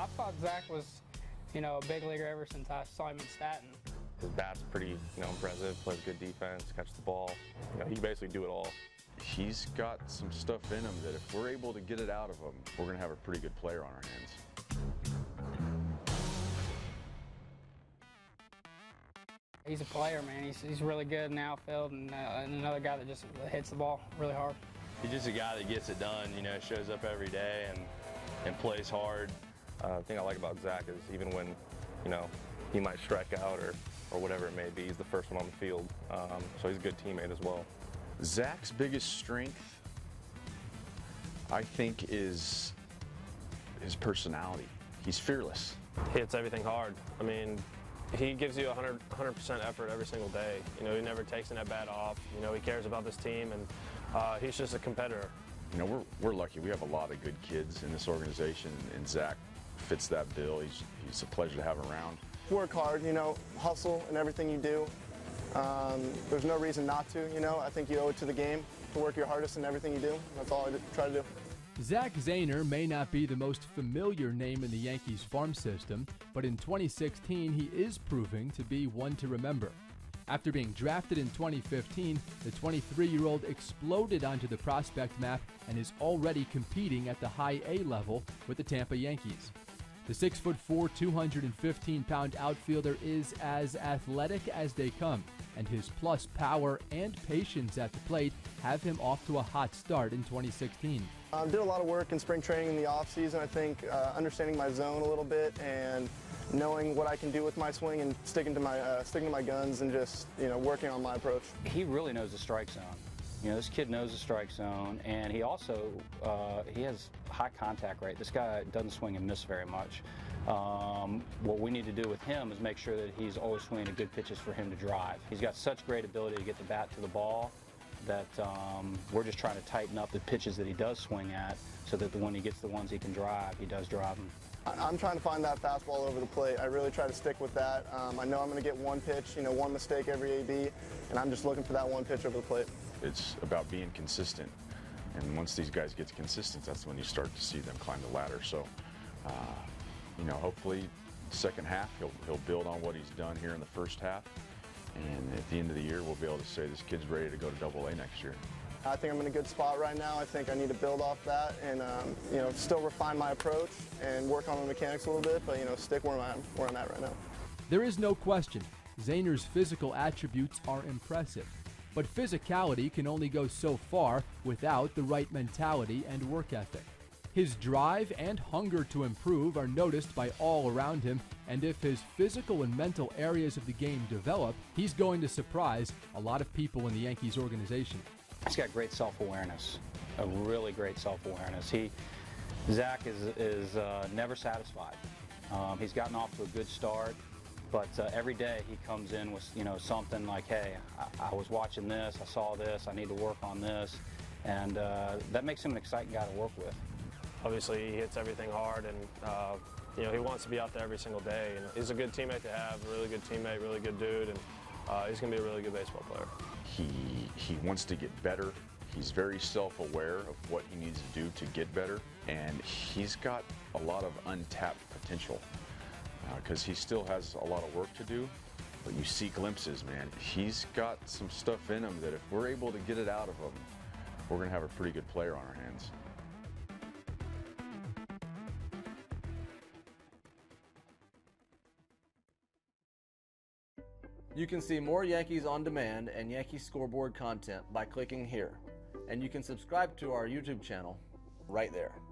I thought Zack was, you know, a big leaguer ever since I saw him in Staten. His bat's pretty, you know, impressive, plays good defense, catches the ball. You know, he can basically do it all. He's got some stuff in him that if we're able to get it out of him, we're going to have a pretty good player on our hands. He's a player, man. He's really good in the outfield, and another guy that just hits the ball really hard. He's just a guy that gets it done, you know, shows up every day and plays hard. The thing I like about Zack is even when, you know, he might strike out or whatever it may be, he's the first one on the field. So he's a good teammate as well. Zack's biggest strength, I think, is his personality. He's fearless. He hits everything hard. I mean, he gives you 100% effort every single day. You know, he never takes an at-bat off. You know, he cares about this team, and he's just a competitor. You know, we're lucky. We have a lot of good kids in this organization, and Zack fits that bill. He's a pleasure to have around. Work hard, you know, hustle in everything you do. There's no reason not to, you know. I think you owe it to the game to work your hardest in everything you do. That's all I try to do. Zack Zehner may not be the most familiar name in the Yankees farm system, but in 2016 he is proving to be one to remember. After being drafted in 2015, the 23-year-old exploded onto the prospect map and is already competing at the high A level with the Tampa Yankees. The 6'4", 215-pound outfielder is as athletic as they come, and his plus power and patience at the plate have him off to a hot start in 2016. I did a lot of work in spring training in the offseason. I think understanding my zone a little bit and knowing what I can do with my swing and sticking to my guns and just, you know, working on my approach. He really knows the strike zone. You know, this kid knows the strike zone, and he also he has high contact rate. This guy doesn't swing and miss very much. What we need to do with him is make sure that he's always swinging good pitches for him to drive. He's got such great ability to get the bat to the ball that we're just trying to tighten up the pitches that he does swing at so that when he gets the ones he can drive, he does drive them. I'm trying to find that fastball over the plate. I really try to stick with that. I know I'm going to get one pitch, you know, one mistake every AB, and I'm just looking for that one pitch over the plate. It's about being consistent, and once these guys get consistent, that's when you start to see them climb the ladder. So, you know, hopefully second half he'll build on what he's done here in the first half. And at the end of the year, we'll be able to say this kid's ready to go to Double-A next year. I think I'm in a good spot right now. I think I need to build off that and, you know, still refine my approach and work on my mechanics a little bit, but, you know, stick where I'm at right now. There is no question Zehner's physical attributes are impressive, but physicality can only go so far without the right mentality and work ethic. His drive and hunger to improve are noticed by all around him, and if his physical and mental areas of the game develop, he's going to surprise a lot of people in the Yankees organization. He's got great self-awareness, a really great self-awareness. Zack is never satisfied. He's gotten off to a good start, but every day he comes in with, you know, something like, hey, I was watching this, I saw this, I need to work on this, and that makes him an exciting guy to work with. Obviously, he hits everything hard, and you know, he wants to be out there every single day. And he's a good teammate to have, a really good teammate, really good dude, and he's going to be a really good baseball player. He wants to get better. He's very self-aware of what he needs to do to get better, and he's got a lot of untapped potential because he still has a lot of work to do. But you see glimpses, man. He's got some stuff in him that if we're able to get it out of him, we're going to have a pretty good player on our hands. You can see more Yankees On Demand and Yankee Scoreboard content by clicking here. And you can subscribe to our YouTube channel right there.